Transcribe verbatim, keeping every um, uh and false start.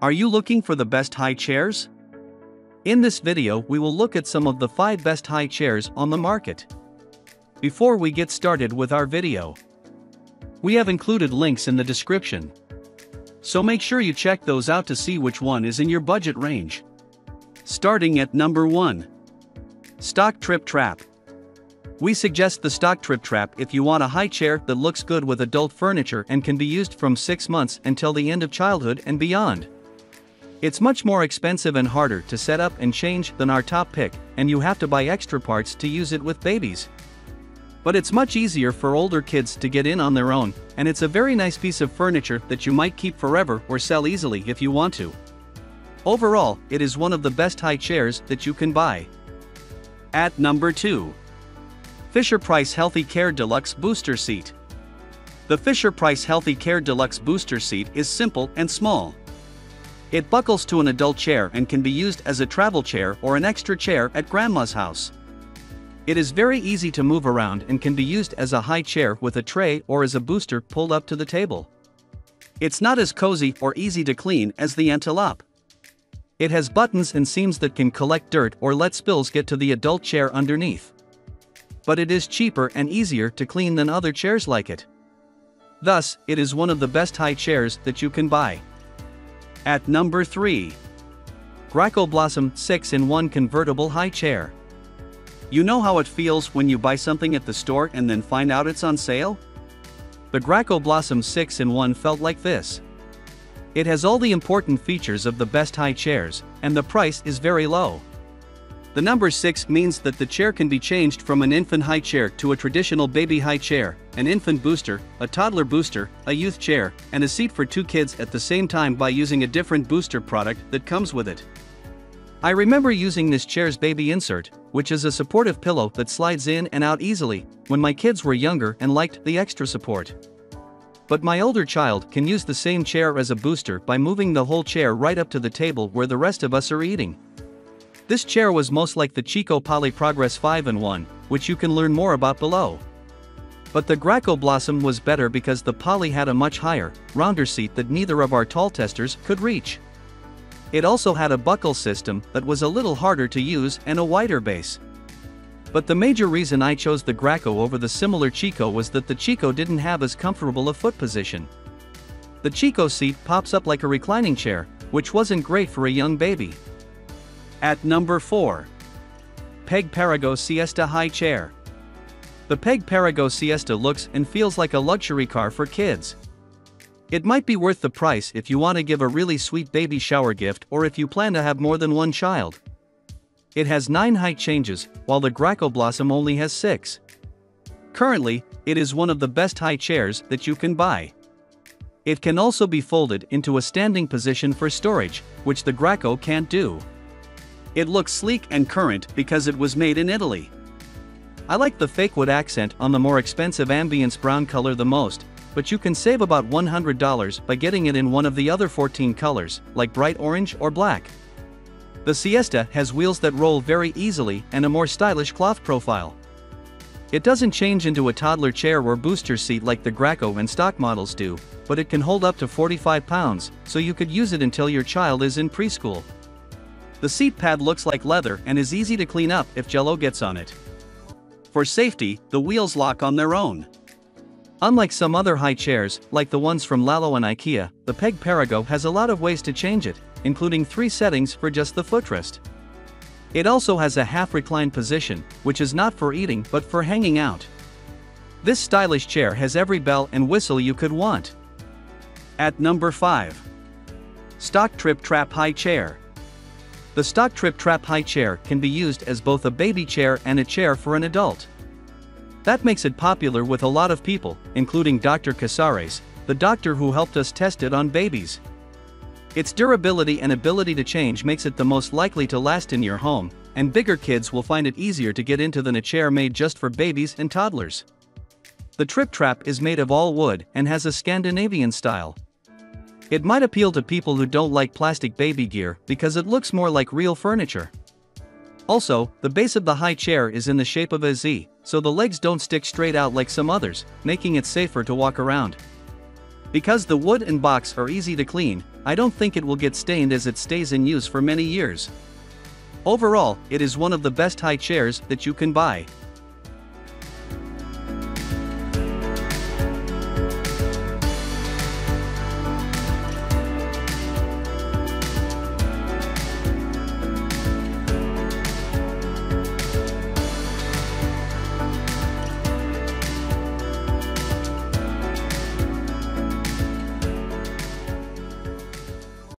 Are you looking for the best high chairs? In this video, we will look at some of the five best high chairs on the market. Before we get started with our video, we have included links in the description, so make sure you check those out to see which one is in your budget range. Starting at number one. Stokke Tripp Trapp. We suggest the Stokke Tripp Trapp if you want a high chair that looks good with adult furniture and can be used from six months until the end of childhood and beyond. It's much more expensive and harder to set up and change than our top pick, and you have to buy extra parts to use it with babies. But it's much easier for older kids to get in on their own, and it's a very nice piece of furniture that you might keep forever or sell easily if you want to. Overall, it is one of the best high chairs that you can buy. At number two. Fisher Price Healthy Care Deluxe Booster Seat. The Fisher Price Healthy Care Deluxe Booster Seat is simple and small. It buckles to an adult chair and can be used as a travel chair or an extra chair at grandma's house. It is very easy to move around and can be used as a high chair with a tray or as a booster pulled up to the table. It's not as cozy or easy to clean as the Antelope. It has buttons and seams that can collect dirt or let spills get to the adult chair underneath. But it is cheaper and easier to clean than other chairs like it. Thus, it is one of the best high chairs that you can buy. At number three. Graco Blossom six in one Convertible High Chair. You know how it feels when you buy something at the store and then find out it's on sale? The Graco Blossom six in one felt like this. It has all the important features of the best high chairs, and the price is very low. The number six means that the chair can be changed from an infant high chair to a traditional baby high chair, an infant booster, a toddler booster, a youth chair, and a seat for two kids at the same time by using a different booster product that comes with it. I remember using this chair's baby insert, which is a supportive pillow that slides in and out easily, when my kids were younger and liked the extra support. But my older child can use the same chair as a booster by moving the whole chair right up to the table where the rest of us are eating. This chair was most like the Chicco Polly Progress five in one, which you can learn more about below. But the Graco Blossom was better because the Polly had a much higher, rounder seat that neither of our tall testers could reach. It also had a buckle system that was a little harder to use and a wider base. But the major reason I chose the Graco over the similar Chicco was that the Chicco didn't have as comfortable a foot position. The Chicco seat pops up like a reclining chair, which wasn't great for a young baby. At number four. Peg Perego Siesta High Chair. The Peg Perego Siesta looks and feels like a luxury car for kids. It might be worth the price if you want to give a really sweet baby shower gift or if you plan to have more than one child. It has nine height changes, while the Graco Blossom only has six. Currently, it is one of the best high chairs that you can buy. It can also be folded into a standing position for storage, which the Graco can't do. It looks sleek and current because it was made in Italy. I like the fake wood accent on the more expensive Ambience brown color the most, but you can save about one hundred dollars by getting it in one of the other fourteen colors, like bright orange or black. The Siesta has wheels that roll very easily and a more stylish cloth profile. It doesn't change into a toddler chair or booster seat like the Graco and stock models do, but it can hold up to forty-five pounds, so you could use it until your child is in preschool. The seat pad looks like leather and is easy to clean up if Jell-O gets on it. For safety, the wheels lock on their own. Unlike some other high chairs, like the ones from Lalo and IKEA, the Peg Perego has a lot of ways to change it, including three settings for just the footrest. It also has a half-reclined position, which is not for eating but for hanging out. This stylish chair has every bell and whistle you could want. At number five. Stokke Tripp Trapp High Chair. The Stokke Tripp Trapp High Chair can be used as both a baby chair and a chair for an adult. That makes it popular with a lot of people, including Doctor Casares, the doctor who helped us test it on babies. Its durability and ability to change makes it the most likely to last in your home, and bigger kids will find it easier to get into than a chair made just for babies and toddlers. The Tripp Trapp is made of all wood and has a Scandinavian style. It might appeal to people who don't like plastic baby gear because it looks more like real furniture. Also, the base of the high chair is in the shape of a Z, so the legs don't stick straight out like some others, making it safer to walk around. Because the wood and box are easy to clean, I don't think it will get stained as it stays in use for many years. Overall, it is one of the best high chairs that you can buy.